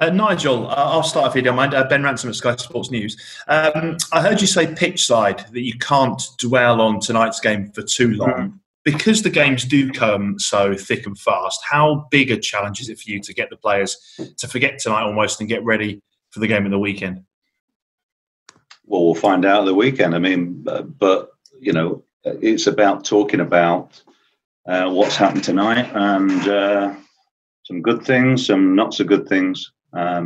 Nigel, I'll start if you don't mind. Ben Ransom at Sky Sports News. I heard you say pitch side, that you can't dwell on tonight's game for too long. Because the games do come so thick and fast, how big a challenge is it for you to get the players to forget tonight almost and get ready for the game of the weekend? Well, we'll find out the weekend. I mean, but, you know, it's about talking about what's happened tonight and some good things, some not so good things. I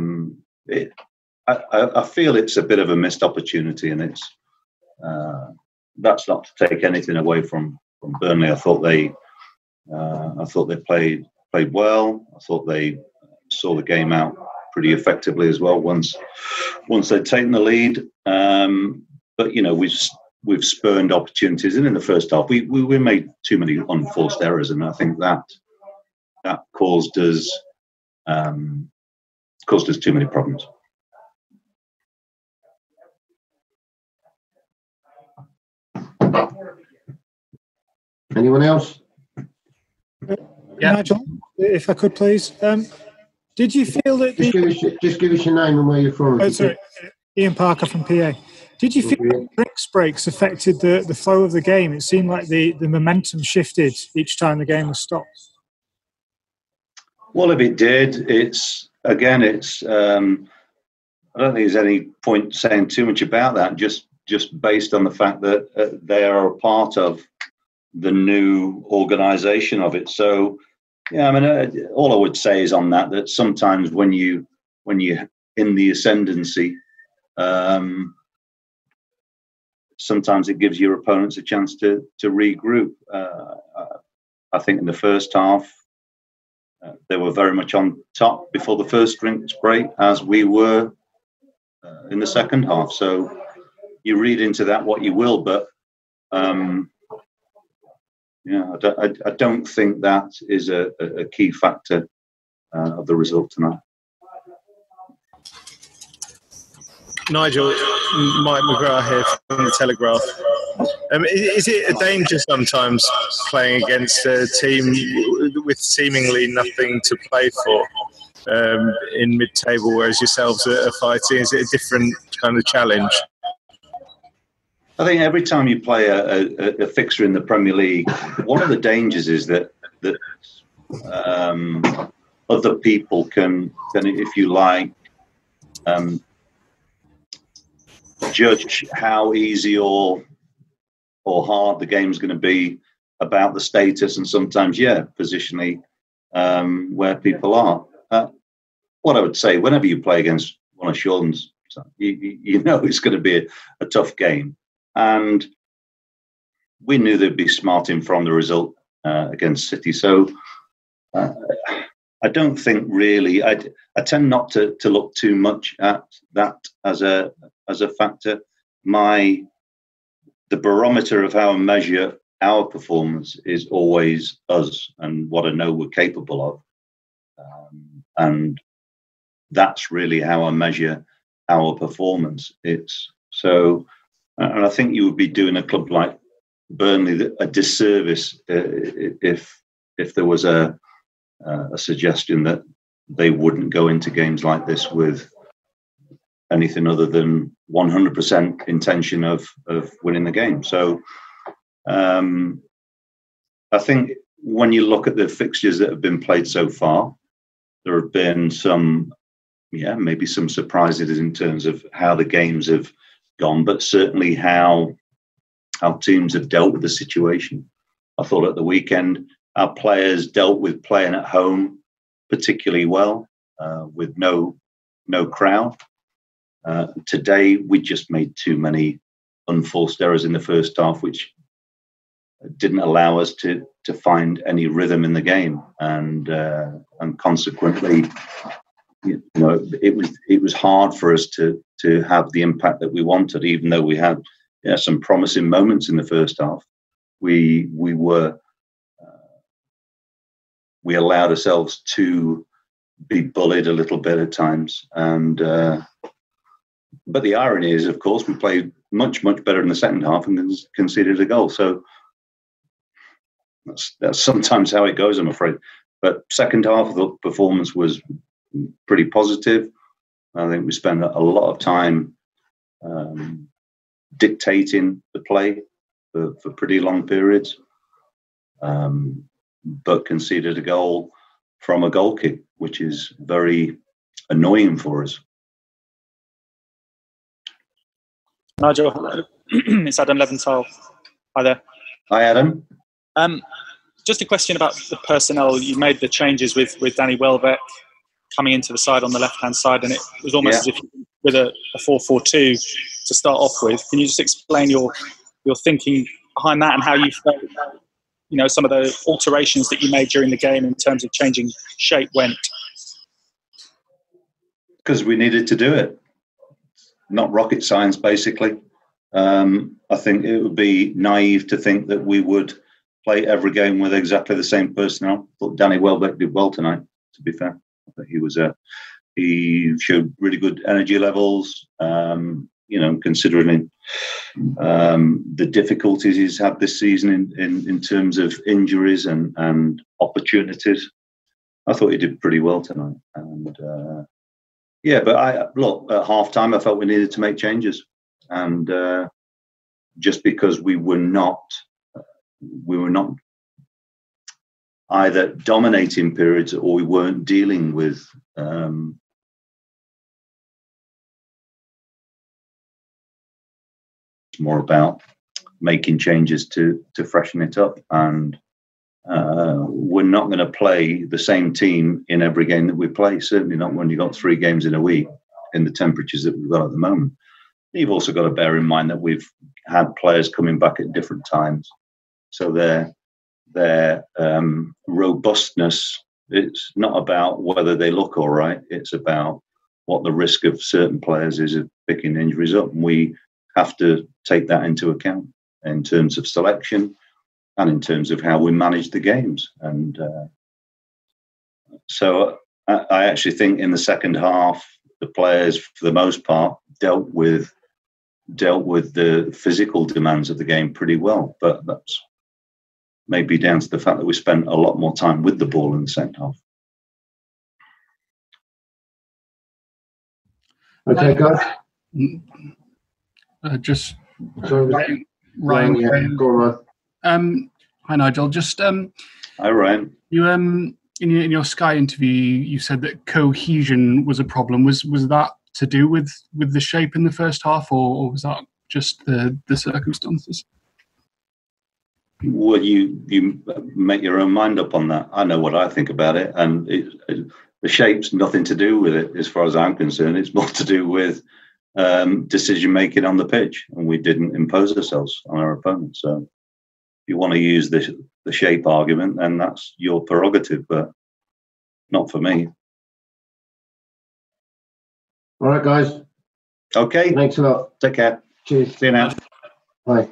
feel it's a bit of a missed opportunity, and it's that's not to take anything away from Burnley. I thought they played well. I thought they saw the game out pretty effectively as well once they'd taken the lead. But you know, we've spurned opportunities, and in the first half we made too many unforced errors, and I think that caused us too many problems. Anyone else? Yeah. Nigel, if I could please. Did you feel that... Just give us your name and where you're from. Oh, sorry. Ian Parker from PA. Did you feel that drinks breaks affected the flow of the game? It seemed like the momentum shifted each time the game was stopped. Well, if it did, I don't think there's any point saying too much about that, just based on the fact that they are a part of the new organisation of it. So, yeah, I mean, all I would say is on that sometimes when you're in the ascendancy, sometimes it gives your opponents a chance to regroup. I think in the first half, they were very much on top before the first drinks break, as we were in the second half. So you read into that what you will, but yeah, I don't think that is a key factor of the result tonight. Nigel, Mike McGrath here from The Telegraph. Is it a danger sometimes playing against a team with seemingly nothing to play for in mid-table, whereas yourselves are fighting? Is it a different kind of challenge? I think every time you play a fixture in the Premier League, one of the dangers is that other people can, if you like, judge how easy or hard the game's going to be about the status and sometimes, yeah, positionally where people are. What I would say, whenever you play against one of Sean's, you know it's going to be a tough game. And we knew they'd be smarting from the result against City. So I don't think really... I tend not to look too much at that as a factor. The barometer of how I measure our performance is always us and what I know we're capable of. And that's really how I measure our performance. And I think you would be doing a club like Burnley a disservice if there was a suggestion that they wouldn't go into games like this with anything other than 100% intention of winning the game. So I think when you look at the fixtures that have been played so far, there have been maybe some surprises in terms of how the games have gone, but certainly how teams have dealt with the situation. I thought at the weekend our players dealt with playing at home particularly well, with no crowd. Today we just made too many unforced errors in the first half, which didn't allow us to find any rhythm in the game, and consequently, you know, it was hard for us to have the impact that we wanted, even though we had some promising moments in the first half. We allowed ourselves to be bullied a little bit at times, but the irony is, of course, we played much better in the second half and conceded a goal. So that's sometimes how it goes, I'm afraid. But second half of the performance was pretty positive. I think we spend a lot of time dictating the play for pretty long periods, but conceded a goal from a goal kick, which is very annoying for us. Nigel, hello. It's Adam Leventhal. Hi there. Hi, Adam. Just a question about the personnel. You made the changes with Danny Welbeck coming into the side on the left-hand side, and it was almost as if with a 4-4-2 to start off with. Can you just explain your thinking behind that and how you felt, you know, some of the alterations that you made during the game in terms of changing shape went? Because we needed to do it. Not rocket science, basically. I think it would be naive to think that we would play every game with exactly the same personnel. But Danny Welbeck did well tonight, to be fair. I think he showed really good energy levels, you know, considering the difficulties he's had this season in terms of injuries and opportunities. I thought he did pretty well tonight. And but at half-time, I felt we needed to make changes. And just because we were not either dominating periods or we weren't dealing with it's more about making changes to freshen it up. And we're not going to play the same team in every game that we play, certainly not when you've got 3 games in a week in the temperatures that we've got at the moment. You've also got to bear in mind that we've had players coming back at different times. So their robustness, it's not about whether they look all right. It's about what the risk of certain players is of picking injuries up. And we have to take that into account in terms of selection and in terms of how we manage the games. And so I actually think in the second half, the players, for the most part, dealt with the physical demands of the game pretty well. But that's maybe down to the fact that we spent a lot more time with the ball in the second half. Okay, guys. Ryan. Go on. Hi, Nigel. Hi, Ryan. You in your Sky interview, you said that cohesion was a problem. Was that to do with the shape in the first half, or was that just the circumstances? Well, you make your own mind up on that. I know what I think about it, and the shape's nothing to do with it as far as I'm concerned. It's more to do with decision making on the pitch, and we didn't impose ourselves on our opponents. So if you want to use the shape argument, then that's your prerogative, but not for me. All right, guys. Okay. Thanks a lot. Take care. Cheers. See you now. Bye.